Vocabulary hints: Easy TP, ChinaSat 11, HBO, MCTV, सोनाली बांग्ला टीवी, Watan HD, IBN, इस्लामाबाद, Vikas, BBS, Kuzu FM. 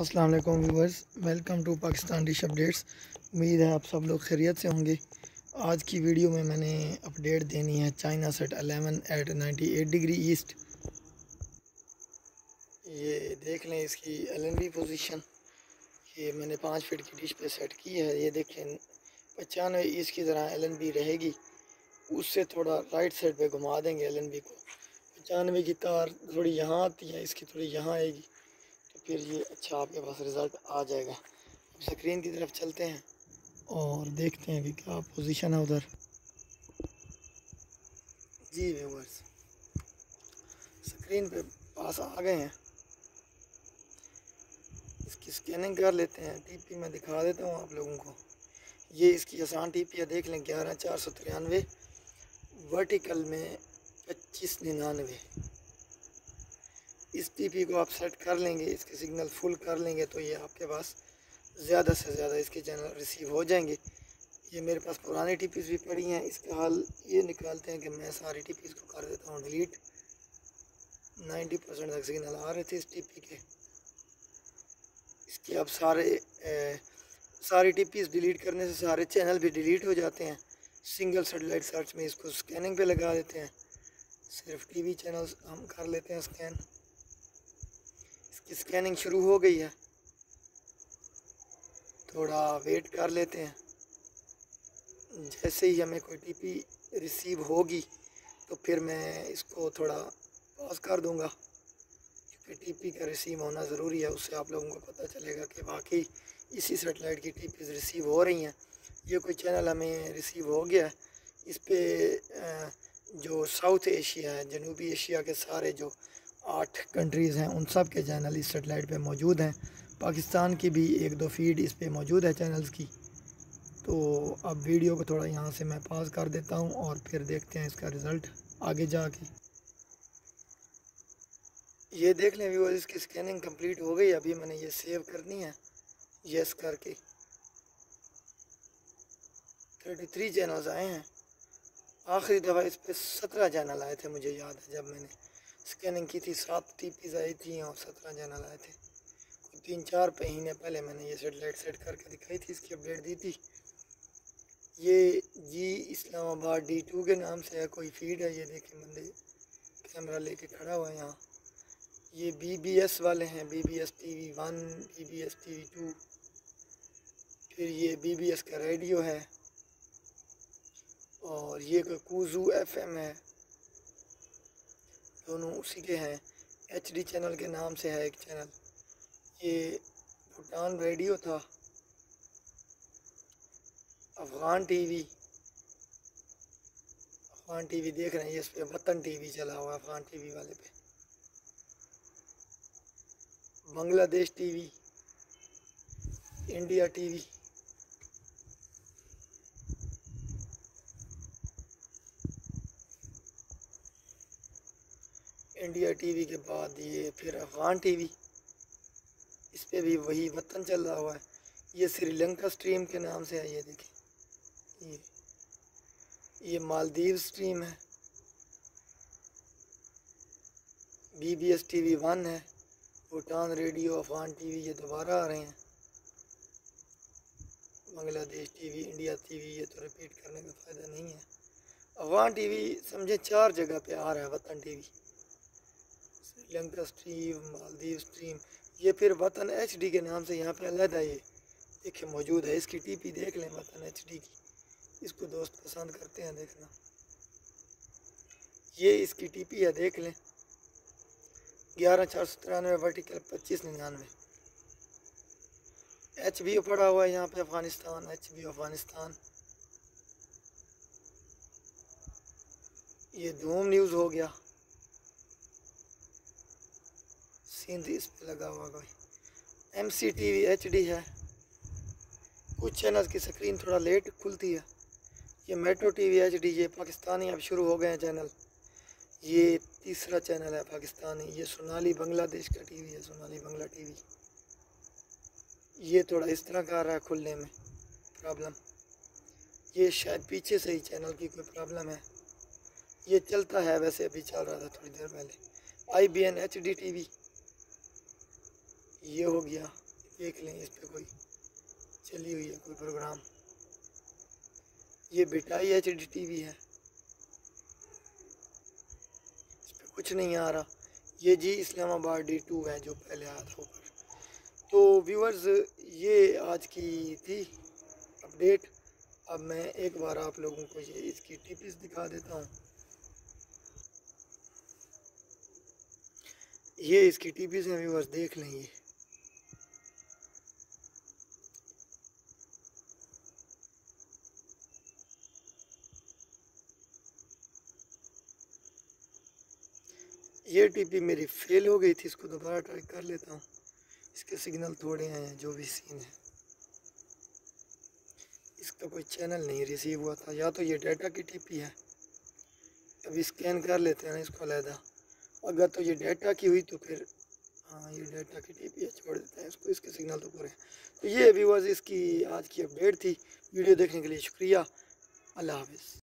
अस्सलाम वालेकुम viewers, welcome to Pakistan dish updates. उम्मीद है आप सब लोग खैरियत से होंगे। आज की वीडियो में मैंने अपडेट देनी है China set 11 eight 98 degree east. ये देख लें इसकी एलएनबी पोजीशन। ये मैंने 5 फीट की डिश पे सेट की है। ये देखें 95 ईस्ट की तरह एलएनबी रहेगी, उससे थोड़ा राइट साइड पे घुमा देंगे एलएनबी को। 95 की तार थोड़ी यहाँ आती है, इसकी थोड़ी यहाँ आएगी, फिर ये अच्छा आपके पास रिज़ल्ट आ जाएगा। स्क्रीन की तरफ चलते हैं और देखते हैं कि क्या पोजीशन है उधर। जी व्यूअर्स, स्क्रीन पे पास आ गए हैं। इसकी स्कैनिंग कर लेते हैं। टीपी मैं दिखा देता हूँ आप लोगों को। ये इसकी आसान टीपी है, देख लें 11493 वर्टिकल में 2599। इस टीपी को आप सेट कर लेंगे, इसके सिग्नल फुल कर लेंगे तो ये आपके पास ज़्यादा से ज़्यादा इसके चैनल रिसीव हो जाएंगे। ये मेरे पास पुरानी टीपीज़ भी पड़ी हैं। इसका हल ये निकालते हैं कि मैं सारी टीपीज़ को कर देता हूँ डिलीट। 90% तक सिग्नल आ रहे थे इस टीपी के। इसके आप सारी टीपीज़ डिलीट करने से सारे चैनल भी डिलीट हो जाते हैं। सिंगल सेटेलाइट सर्च में इसको स्कैनिंग पर लगा देते हैं। सिर्फ टी वी चैनल्स हम कर लेते हैं स्कैन। स्कैनिंग शुरू हो गई है, थोड़ा वेट कर लेते हैं। जैसे ही हमें कोई टीपी रिसीव होगी तो फिर मैं इसको थोड़ा पॉज कर दूंगा, क्योंकि टीपी का रिसीव होना ज़रूरी है। उससे आप लोगों को पता चलेगा कि वाकई इसी सेटेलाइट की टीपीज़ रिसीव हो रही हैं। ये कोई चैनल हमें रिसीव हो गया है। इस पर जो साउथ एशिया है, जनूबी एशिया के सारे जो 8 कंट्रीज़ हैं, उन सब के चैनल इस सेटेलाइट पे मौजूद हैं। पाकिस्तान की भी 1-2 फीड इस पे मौजूद है चैनल्स की। तो अब वीडियो को थोड़ा यहाँ से मैं पास कर देता हूँ और फिर देखते हैं इसका रिज़ल्ट आगे जाके। ये देख लें व्यूअर्स, इसकी स्कैनिंग कंप्लीट हो गई। अभी मैंने ये सेव करनी है, यस करके। 33 चैनल्स आए हैं। आखिरी दफ़ा इस पर 17 चैनल आए थे, मुझे याद है जब मैंने स्कैनिंग की थी। 7 टीपीज़ आई थी और 17 चैनल आए थे। 3-4 महीने पहले मैंने ये सेटेलाइट सेट करके दिखाई थी, इसकी अपडेट दी थी। ये जी इस्लामाबाद D2 के नाम से है, कोई फीड है। ये देखें बंदे कैमरा लेके खड़ा हुआ है यहाँ। ये BBS वाले हैं, BBS TV 1, BBS TV 2, फिर ये BBS का रेडियो है, और ये कोई Kuzu FM है, दोनों उसी के हैं। HD चैनल के नाम से है एक चैनल। ये भूटान रेडियो था, अफ़गान टीवी देख रहे हैं। ये इस पर वतन टीवी चला हुआ है अफ़गान टीवी वाले पे। Bangladesh TV, India TV, India TV के बाद ये फिर अफ़गान टीवी, इस पर भी वही वतन चल रहा हुआ है। ये श्रीलंका स्ट्रीम के नाम से है, ये देखें। ये मालदीव स्ट्रीम है। BBS TV 1 है, भूटान रेडियो, अफ़गान टीवी, ये दोबारा आ रहे हैं। बांग्लादेश टीवी, इंडिया टीवी, ये तो रिपीट करने का फ़ायदा नहीं है। अफ़गान टीवी समझे 4 जगह पे आ रहा है। Watan TV, Sri Lanka stream, Maldives stream, ये फिर वतन HD के नाम से यहाँ पे अलग है। ये देखिए मौजूद है, इसकी टीपी देख लें वतन HD की। इसको दोस्त पसंद करते हैं देखना। ये इसकी टीपी है, देख लें 11493 वर्टिकल 2599। HBO पड़ा हुआ है यहाँ पे, अफ़गानिस्तान, HBO अफ़गानिस्तान। ये धूम न्यूज़ हो गया, हिंदी इस पर लगा हुआ कोई। MCTV HD है। कुछ चैनल की स्क्रीन थोड़ा लेट खुलती है। ये मेट्रो TV HD, ये पाकिस्तानी अब शुरू हो गए हैं चैनल। ये 3रा चैनल है पाकिस्तानी। ये सोनाली बांग्लादेश का टीवी है, सोनाली बांग्ला टीवी। ये थोड़ा इस तरह का आ रहा है खुलने में प्रॉब्लम, ये शायद पीछे से ही चैनल की कोई प्रॉब्लम है। ये चलता है वैसे, अभी चल रहा था थोड़ी देर पहले। IBN HD TV, ये हो गया। देख लेंगे इस पर कोई चली हुई है कोई प्रोग्राम। ये बिटाई HD टीवी है, इस पर कुछ नहीं आ रहा। ये जी इस्लामाबाद D2 है जो पहले आया था ऊपर। तो व्यूअर्स ये आज की थी अपडेट। अब मैं एक बार आप लोगों को ये इसकी टिप्स दिखा देता हूँ। ये इसकी टिप्स हैं व्यूअर्स, देख लेंगे। ये टीपी मेरी फेल हो गई थी, इसको दोबारा ट्राई कर लेता हूँ। इसके सिग्नल थोड़े हैं, जो भी सीन है इसका कोई चैनल नहीं रिसीव हुआ था, या तो ये डाटा की टीपी है। अभी स्कैन कर लेते हैं ना इसको अलहदा, अगर तो ये डाटा की हुई तो फिर हाँ ये डाटा की टीपी है, छोड़ देते हैं इसको, इसके सिग्नल तो पूरे हैं। तो ये व्यूअर्स इसकी आज की अपडेट थी। वीडियो देखने के लिए शुक्रिया, अल्लाह हाफिज़।